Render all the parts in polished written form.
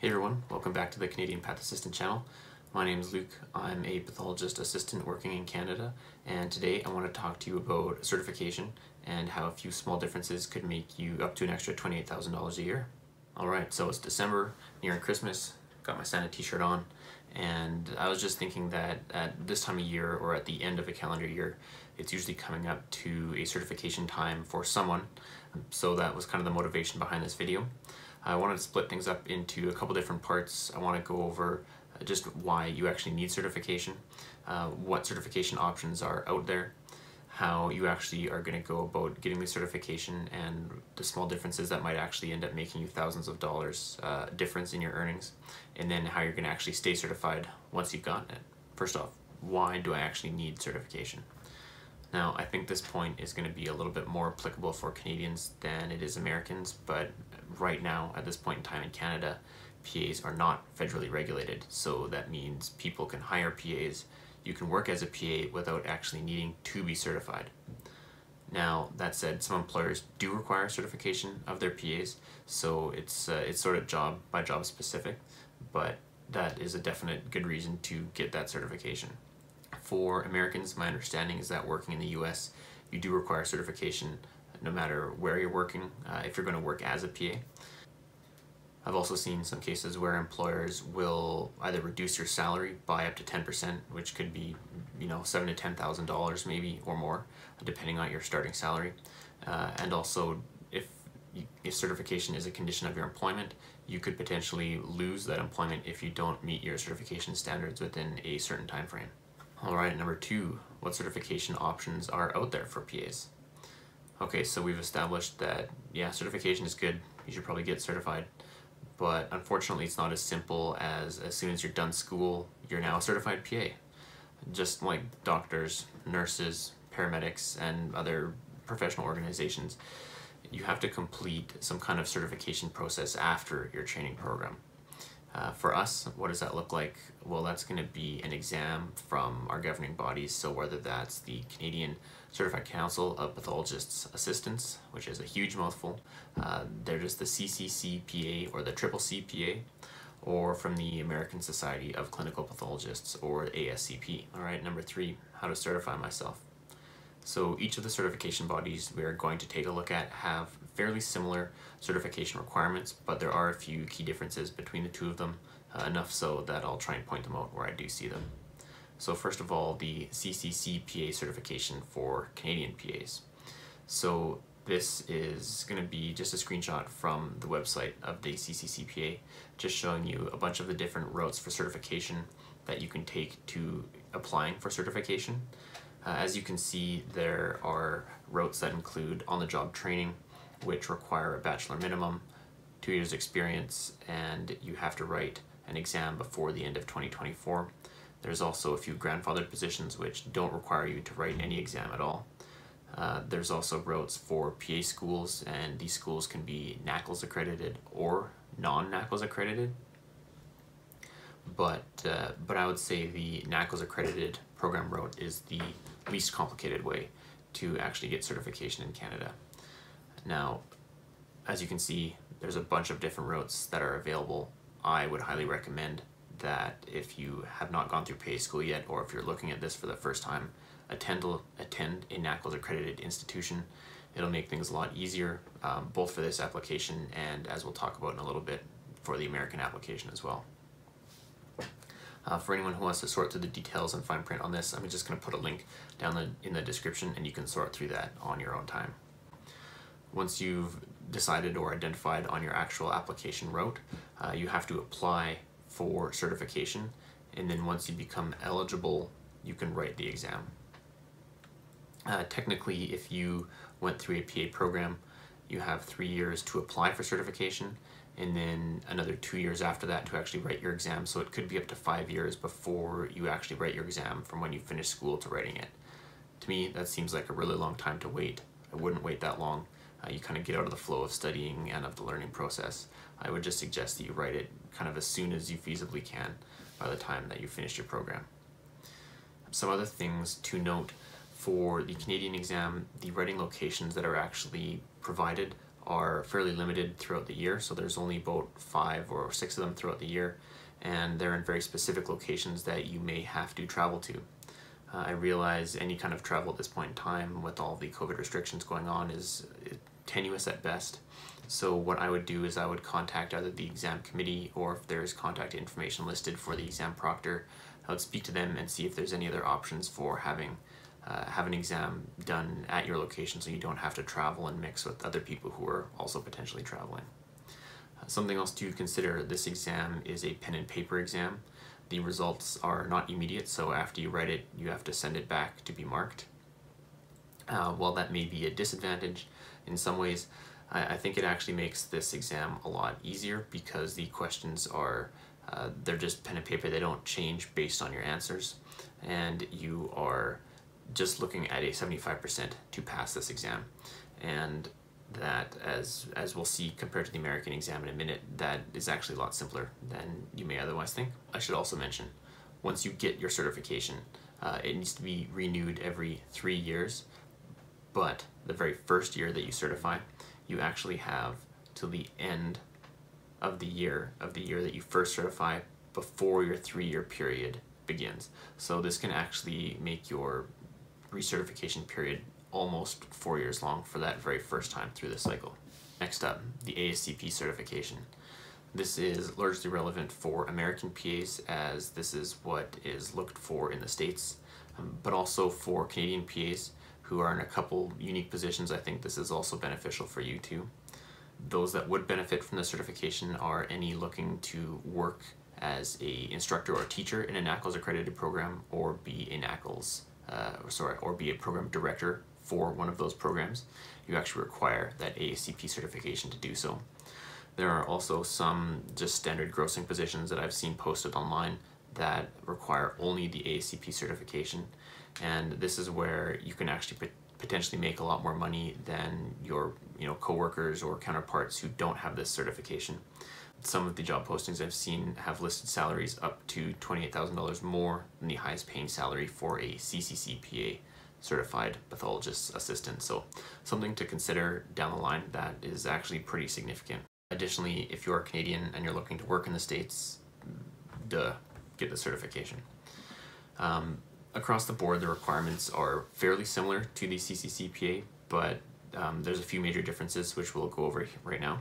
Hey everyone, welcome back to the Canadian Path Assistant channel. My name is Luke. I'm a pathologist assistant working in Canada, and today I want to talk to you about certification and how a few small differences could make you up to an extra $28,000 a year. Alright, so it's December, nearing Christmas, got my Santa t-shirt on, and I was just thinking that at this time of year or at the end of a calendar year, it's usually coming up to a certification time for someone, so that was kind of the motivation behind this video. I wanted to split things up into a couple different parts. I want to go over just why you actually need certification, what certification options are out there, how you actually are going to go about getting the certification, and the small differences that might actually end up making you thousands of dollars difference in your earnings, and then how you're going to actually stay certified once you've gotten it. First off, why do I actually need certification? Now, I think this point is going to be a little bit more applicable for Canadians than it is Americans, but right now, at this point in time in Canada, PAs are not federally regulated, so that means people can hire PAs, you can work as a PA without actually needing to be certified. Now, that said, some employers do require certification of their PAs, so it's sort of job by job specific, but that is a definite good reason to get that certification. For Americans, my understanding is that working in the US, you do require certification no matter where you're working, if you're going to work as a PA. I've also seen some cases where employers will either reduce your salary by up to 10%, which could be, you know, $7,000 to $10,000 maybe or more, depending on your starting salary. And also, if certification is a condition of your employment, you could potentially lose that employment if you don't meet your certification standards within a certain time frame. All right, number two, what certification options are out there for PAs? Okay, so we've established that, yeah, certification is good. You should probably get certified. But unfortunately, it's not as simple as soon as you're done school, you're now a certified PA. Just like doctors, nurses, paramedics, and other professional organizations, you have to complete some kind of certification process after your training program. For us, what does that look like? Well, that's going to be an exam from our governing bodies, so whether that's the Canadian Certified Council of Pathologists Assistants, which is a huge mouthful, they're just the CCPA or the CCPA, or from the American Society of Clinical Pathologists, or ASCP. All right, number three, how to certify myself. So each of the certification bodies we are going to take a look at have fairly similar certification requirements, but there are a few key differences between the two of them, enough so that I'll try and point them out where I do see them. So first of all, the CCCPA certification for Canadian PAs. So this is going to be just a screenshot from the website of the CCCPA, just showing you a bunch of the different routes for certification that you can take to applying for certification. As you can see, there are routes that include on-the-job training, which require a bachelor minimum, 2 years experience, and you have to write an exam before the end of 2024. There's also a few grandfathered positions which don't require you to write any exam at all. There's also routes for PA schools, and these schools can be NAACLS accredited or non-NAACLS accredited. But I would say the NAACLS accredited program route is the least complicated way to actually get certification in Canada. Now, as you can see, there's a bunch of different routes that are available. I would highly recommend that if you have not gone through PA school yet, or if you're looking at this for the first time, attend a NAACLS accredited institution. It'll make things a lot easier, both for this application and, as we'll talk about in a little bit, for the American application as well. For anyone who wants to sort through the details and fine print on this, I'm just going to put a link down in the description, and you can sort through that on your own time. Once you've decided or identified on your actual application route, you have to apply for certification, and then once you become eligible, you can write the exam. Technically, if you went through a PA program, you have 3 years to apply for certification, and then another 2 years after that to actually write your exam, so it could be up to 5 years before you actually write your exam from when you finish school to writing it. To me, that seems like a really long time to wait. I wouldn't wait that long. You kind of get out of the flow of studying and of the learning process. I would just suggest that you write it kind of as soon as you feasibly can by the time that you finish your program. Some other things to note for the Canadian exam, the writing locations that are actually provided are fairly limited throughout the year, so there's only about 5 or 6 of them throughout the year, and they're in very specific locations that you may have to travel to. I realize any kind of travel at this point in time with all the COVID restrictions going on is tenuous at best. So what I would do is I would contact either the exam committee, or if there's contact information listed for the exam proctor, I would speak to them and see if there's any other options for having have an exam done at your location, so you don't have to travel and mix with other people who are also potentially traveling. Something else to consider, this exam is a pen and paper exam. The results are not immediate, so after you write it, you have to send it back to be marked. While that may be a disadvantage in some ways, I think it actually makes this exam a lot easier, because the questions are, they're just pen and paper, they don't change based on your answers, and you are just looking at a 75% to pass this exam. And that, as we'll see compared to the American exam in a minute, that is actually a lot simpler than you may otherwise think. I should also mention, once you get your certification, it needs to be renewed every 3 years, but the very first year that you certify, you actually have till the end of the year that you first certify before your 3-year period begins. So this can actually make your recertification period almost 4 years long for that very first time through this cycle. Next up, the ASCP certification. This is largely relevant for American PAs, as this is what is looked for in the States, but also for Canadian PAs who are in a couple unique positions. I think this is also beneficial for you too. Those that would benefit from the certification are any looking to work as a instructor or teacher in a NAACLS accredited program, or be a NAACLS, or be a program director for one of those programs. You actually require that AACP certification to do so. There are also some just standard grossing positions that I've seen posted online that require only the AACP certification, and this is where you can actually potentially make a lot more money than your coworkers or counterparts who don't have this certification. Some of the job postings I've seen have listed salaries up to $28,000 more than the highest paying salary for a CCPA certified pathologist assistant. So something to consider down the line, that is actually pretty significant. Additionally, if you're Canadian and you're looking to work in the States, get the certification. Across the board, the requirements are fairly similar to the CCCPA, but there's a few major differences which we'll go over right now.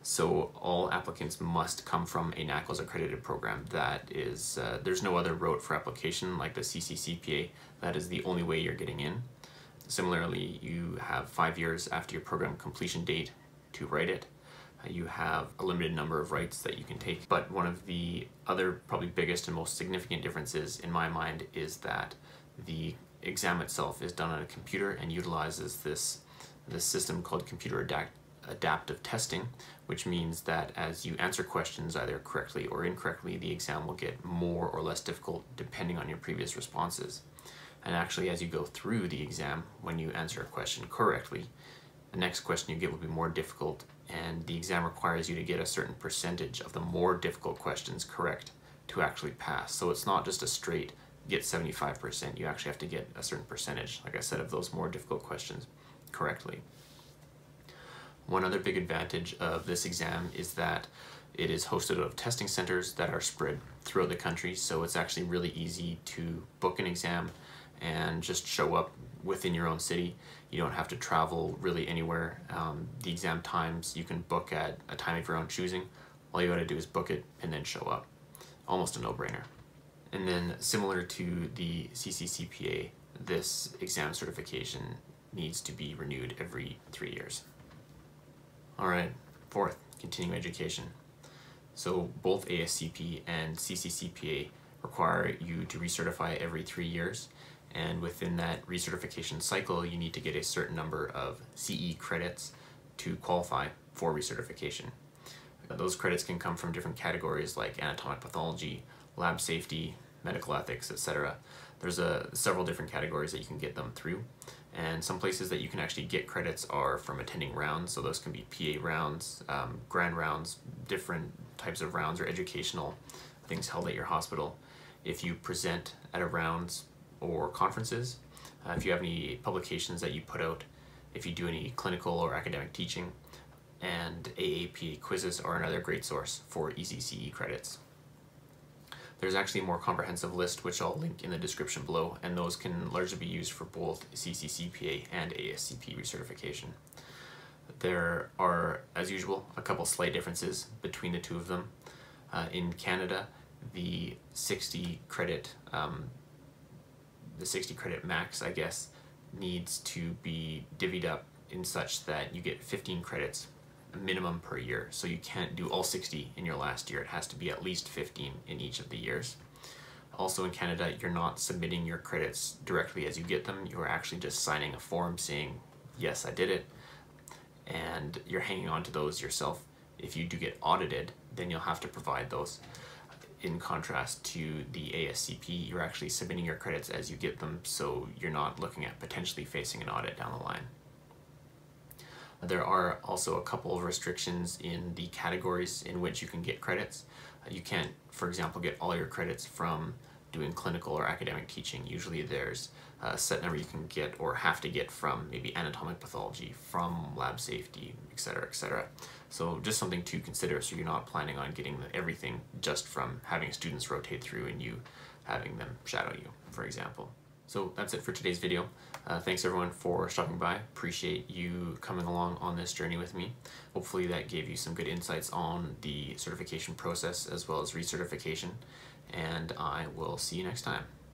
So all applicants must come from a NAACLS accredited program. That is, there's no other route for application like the CCCPA. That is the only way you're getting in. Similarly, you have 5 years after your program completion date to write it. You have a limited number of rights that you can take. But one of the other probably biggest and most significant differences in my mind is that the exam itself is done on a computer and utilizes this system called computer adaptive testing, which means that as you answer questions either correctly or incorrectly, the exam will get more or less difficult depending on your previous responses. And actually, as you go through the exam, when you answer a question correctly, the next question you get will be more difficult, and the exam requires you to get a certain percentage of the more difficult questions correct to actually pass. So it's not just a straight get 75%, you actually have to get a certain percentage, like I said, of those more difficult questions correctly. One other big advantage of this exam is that it is hosted out of testing centers that are spread throughout the country, so it's actually really easy to book an exam and just show up within your own city. You don't have to travel really anywhere. The exam times you can book at a time of your own choosing. All you gotta do is book it and then show up. Almost a no-brainer. And then, similar to the CCCPA, this exam certification needs to be renewed every 3 years. Alright, fourth, continuing education. So both ASCP and CCCPA require you to recertify every 3 years, and within that recertification cycle you need to get a certain number of CE credits to qualify for recertification. Those credits can come from different categories like anatomic pathology, lab safety, medical ethics, etc. There's several different categories that you can get them through, and some places that you can actually get credits are from attending rounds, so those can be PA rounds, grand rounds, different types of rounds, or educational things held at your hospital. If you present at a rounds or conferences, if you have any publications that you put out, if you do any clinical or academic teaching, and AAP quizzes are another great source for easy CE credits. There's actually a more comprehensive list which I'll link in the description below, and those can largely be used for both CCCPA and ASCP recertification. There are, as usual, a couple slight differences between the two of them. In Canada, the 60 credit max, I guess, needs to be divvied up in such that you get 15 credits minimum per year. So you can't do all 60 in your last year. It has to be at least 15 in each of the years. Also in Canada, you're not submitting your credits directly as you get them. You're actually just signing a form saying, yes, I did it. And you're hanging on to those yourself. If you do get audited, then you'll have to provide those. In contrast to the ASCP, you're actually submitting your credits as you get them, so you're not looking at potentially facing an audit down the line. There are also a couple of restrictions in the categories in which you can get credits. You can't, for example, get all your credits from doing clinical or academic teaching. Usually there's a set number you can get or have to get from maybe anatomic pathology, from lab safety, etc., etc. So just something to consider, so you're not planning on getting everything just from having students rotate through and you having them shadow you, for example. So that's it for today's video. Thanks everyone for stopping by. Appreciate you coming along on this journey with me. Hopefully that gave you some good insights on the certification process as well as recertification, and I will see you next time.